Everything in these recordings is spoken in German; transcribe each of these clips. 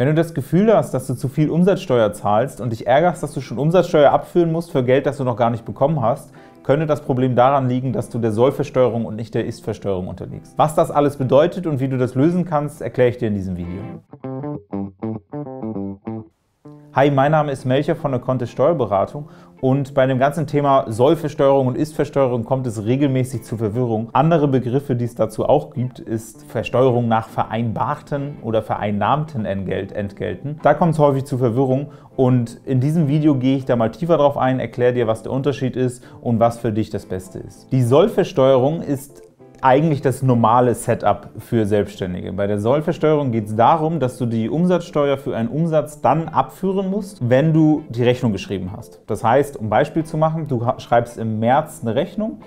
Wenn du das Gefühl hast, dass du zu viel Umsatzsteuer zahlst und dich ärgerst, dass du schon Umsatzsteuer abführen musst für Geld, das du noch gar nicht bekommen hast, könnte das Problem daran liegen, dass du der Sollversteuerung und nicht der Istversteuerung unterliegst. Was das alles bedeutet und wie du das lösen kannst, erkläre ich dir in diesem Video. Hi, mein Name ist Melchior von der Kontist Steuerberatung und bei dem ganzen Thema Sollversteuerung und Istversteuerung kommt es regelmäßig zu Verwirrung. Andere Begriffe, die es dazu auch gibt, ist Versteuerung nach vereinbarten oder vereinnahmten Entgelten. Da kommt es häufig zu Verwirrung und in diesem Video gehe ich da mal tiefer drauf ein, erkläre dir, was der Unterschied ist und was für dich das Beste ist. Die Sollversteuerung ist eigentlich das normale Setup für Selbstständige. Bei der Sollversteuerung geht es darum, dass du die Umsatzsteuer für einen Umsatz dann abführen musst, wenn du die Rechnung geschrieben hast. Das heißt, um ein Beispiel zu machen, du schreibst im März eine Rechnung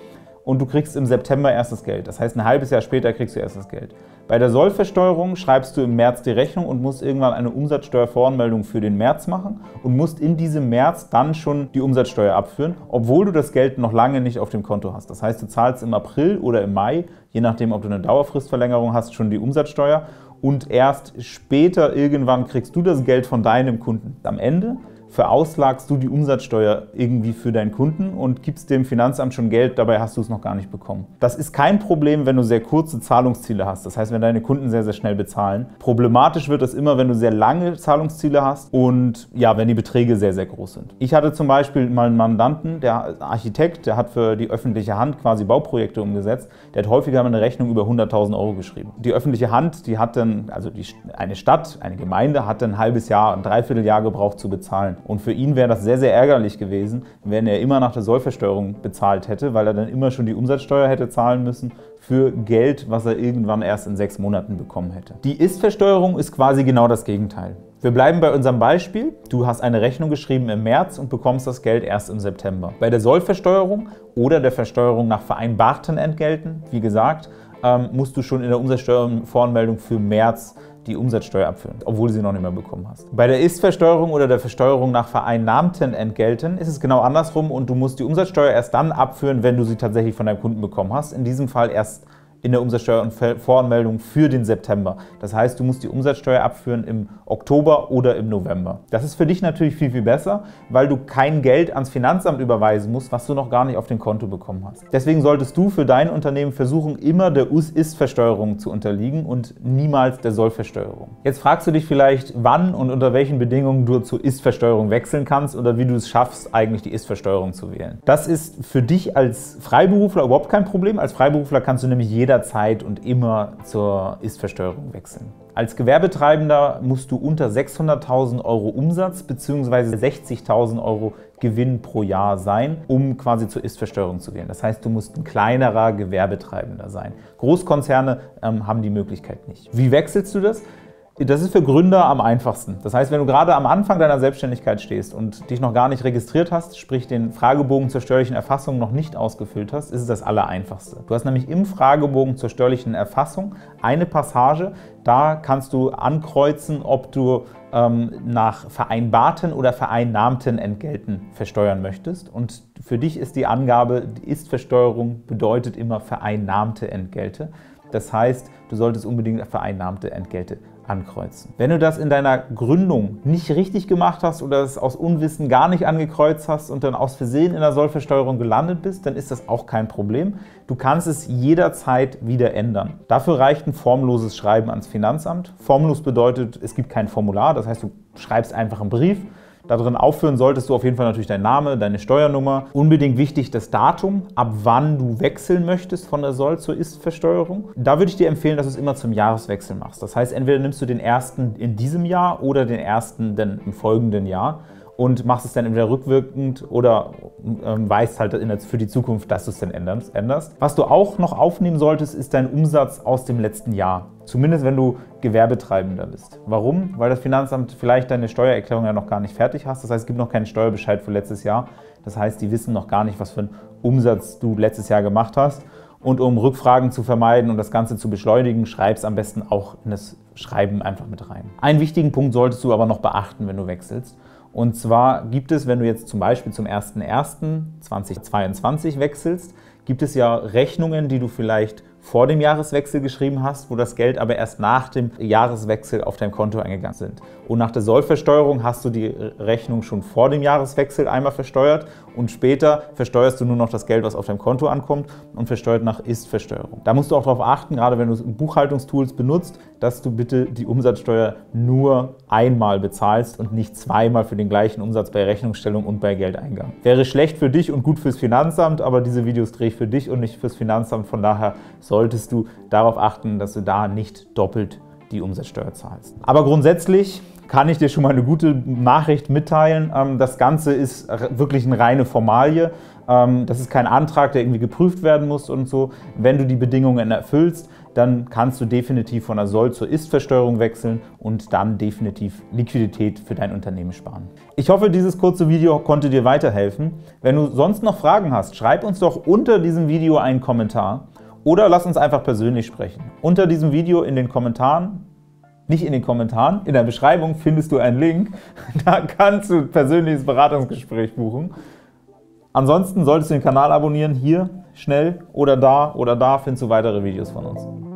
und du kriegst im September erst das Geld. Das heißt, ein halbes Jahr später kriegst du erst das Geld. Bei der Sollversteuerung schreibst du im März die Rechnung und musst irgendwann eine Umsatzsteuervoranmeldung für den März machen und musst in diesem März dann schon die Umsatzsteuer abführen, obwohl du das Geld noch lange nicht auf dem Konto hast. Das heißt, du zahlst im April oder im Mai, je nachdem, ob du eine Dauerfristverlängerung hast, schon die Umsatzsteuer und erst später irgendwann kriegst du das Geld von deinem Kunden. Am Ende verauslagst du die Umsatzsteuer irgendwie für deinen Kunden und gibst dem Finanzamt schon Geld, dabei hast du es noch gar nicht bekommen. Das ist kein Problem, wenn du sehr kurze Zahlungsziele hast, das heißt, wenn deine Kunden sehr, sehr schnell bezahlen. Problematisch wird das immer, wenn du sehr lange Zahlungsziele hast und ja, wenn die Beträge sehr, sehr groß sind. Ich hatte zum Beispiel mal einen Mandanten, der Architekt, der hat für die öffentliche Hand quasi Bauprojekte umgesetzt, der hat häufiger eine Rechnung über 100.000 € geschrieben. Die öffentliche Hand, die hat dann, also eine Stadt, eine Gemeinde, hat dann ein halbes Jahr, ein Dreivierteljahr gebraucht zu bezahlen. Und für ihn wäre das sehr, sehr ärgerlich gewesen, wenn er immer nach der Sollversteuerung bezahlt hätte, weil er dann immer schon die Umsatzsteuer hätte zahlen müssen für Geld, was er irgendwann erst in 6 Monaten bekommen hätte. Die Istversteuerung ist quasi genau das Gegenteil. Wir bleiben bei unserem Beispiel. Du hast eine Rechnung geschrieben im März und bekommst das Geld erst im September. Bei der Sollversteuerung oder der Versteuerung nach vereinbarten Entgelten, wie gesagt, musst du schon in der Umsatzsteuervoranmeldung für März die Umsatzsteuer abführen, obwohl du sie noch nicht mehr bekommen hast. Bei der Ist-Versteuerung oder der Versteuerung nach vereinnahmten Entgelten ist es genau andersrum und du musst die Umsatzsteuer erst dann abführen, wenn du sie tatsächlich von deinem Kunden bekommen hast. In diesem Fall erst in der Umsatzsteuervoranmeldung für den September. Das heißt, du musst die Umsatzsteuer abführen im Oktober oder im November. Das ist für dich natürlich viel, viel besser, weil du kein Geld ans Finanzamt überweisen musst, was du noch gar nicht auf dein Konto bekommen hast. Deswegen solltest du für dein Unternehmen versuchen, immer der Ist-Versteuerung zu unterliegen und niemals der Sollversteuerung. Jetzt fragst du dich vielleicht, wann und unter welchen Bedingungen du zur Ist-Versteuerung wechseln kannst oder wie du es schaffst, eigentlich die Ist-Versteuerung zu wählen. Das ist für dich als Freiberufler überhaupt kein Problem. Als Freiberufler kannst du nämlich jederzeit und immer zur Ist-Versteuerung wechseln. Als Gewerbetreibender musst du unter 600.000 € Umsatz bzw. 60.000 € Gewinn pro Jahr sein, um quasi zur Ist-Versteuerung zu gehen. Das heißt, du musst ein kleinerer Gewerbetreibender sein. Großkonzerne haben die Möglichkeit nicht. Wie wechselst du das? Das ist für Gründer am einfachsten. Das heißt, wenn du gerade am Anfang deiner Selbstständigkeit stehst und dich noch gar nicht registriert hast, sprich den Fragebogen zur steuerlichen Erfassung noch nicht ausgefüllt hast, ist es das Allereinfachste. Du hast nämlich im Fragebogen zur steuerlichen Erfassung eine Passage, da kannst du ankreuzen, ob du nach vereinbarten oder vereinnahmten Entgelten versteuern möchtest. Und für dich ist die Angabe, die Ist-Versteuerung bedeutet immer vereinnahmte Entgelte. Das heißt, du solltest unbedingt vereinnahmte Entgelte ankreuzen. Wenn du das in deiner Gründung nicht richtig gemacht hast oder es aus Unwissen gar nicht angekreuzt hast und dann aus Versehen in der Sollversteuerung gelandet bist, dann ist das auch kein Problem. Du kannst es jederzeit wieder ändern. Dafür reicht ein formloses Schreiben ans Finanzamt. Formlos bedeutet, es gibt kein Formular, das heißt, du schreibst einfach einen Brief. Darin aufführen solltest du auf jeden Fall natürlich deinen Namen, deine Steuernummer. Unbedingt wichtig das Datum, ab wann du wechseln möchtest von der Soll- zur Ist-Versteuerung. Da würde ich dir empfehlen, dass du es immer zum Jahreswechsel machst. Das heißt, entweder nimmst du den ersten in diesem Jahr oder den ersten dann im folgenden Jahr und machst es dann entweder rückwirkend oder weißt halt für die Zukunft, dass du es dann änderst. Was du auch noch aufnehmen solltest, ist dein Umsatz aus dem letzten Jahr. Zumindest wenn du Gewerbetreibender bist. Warum? Weil das Finanzamt vielleicht deine Steuererklärung ja noch gar nicht fertig hast. Das heißt, es gibt noch keinen Steuerbescheid für letztes Jahr. Das heißt, die wissen noch gar nicht, was für einen Umsatz du letztes Jahr gemacht hast. Und um Rückfragen zu vermeiden und das Ganze zu beschleunigen, schreibst am besten auch in das Schreiben einfach mit rein. Einen wichtigen Punkt solltest du aber noch beachten, wenn du wechselst. Und zwar gibt es, wenn du jetzt zum Beispiel zum 01.01.2022 wechselst, gibt es ja Rechnungen, die du vielleicht vor dem Jahreswechsel geschrieben hast, wo das Geld aber erst nach dem Jahreswechsel auf dein Konto eingegangen sind. Und nach der Sollversteuerung hast du die Rechnung schon vor dem Jahreswechsel einmal versteuert und später versteuerst du nur noch das Geld, was auf deinem Konto ankommt und versteuert nach Istversteuerung. Da musst du auch darauf achten, gerade wenn du Buchhaltungstools benutzt, dass du bitte die Umsatzsteuer nur einmal bezahlst und nicht zweimal für den gleichen Umsatz bei Rechnungsstellung und bei Geldeingang. Wäre schlecht für dich und gut fürs Finanzamt, aber diese Videos drehe ich für dich und nicht fürs Finanzamt, von daher solltest du darauf achten, dass du da nicht doppelt die Umsatzsteuer zahlst. Aber grundsätzlich kann ich dir schon mal eine gute Nachricht mitteilen. Das Ganze ist wirklich eine reine Formalie. Das ist kein Antrag, der irgendwie geprüft werden muss und so. Wenn du die Bedingungen erfüllst, dann kannst du definitiv von der Soll- zur Ist-Versteuerung wechseln und dann definitiv Liquidität für dein Unternehmen sparen. Ich hoffe, dieses kurze Video konnte dir weiterhelfen. Wenn du sonst noch Fragen hast, schreib uns doch unter diesem Video einen Kommentar. Oder lass uns einfach persönlich sprechen. Unter diesem Video in den Kommentaren, nicht in den Kommentaren, in der Beschreibung findest du einen Link. Da kannst du ein persönliches Beratungsgespräch buchen. Ansonsten solltest du den Kanal abonnieren, hier schnell oder da findest du weitere Videos von uns.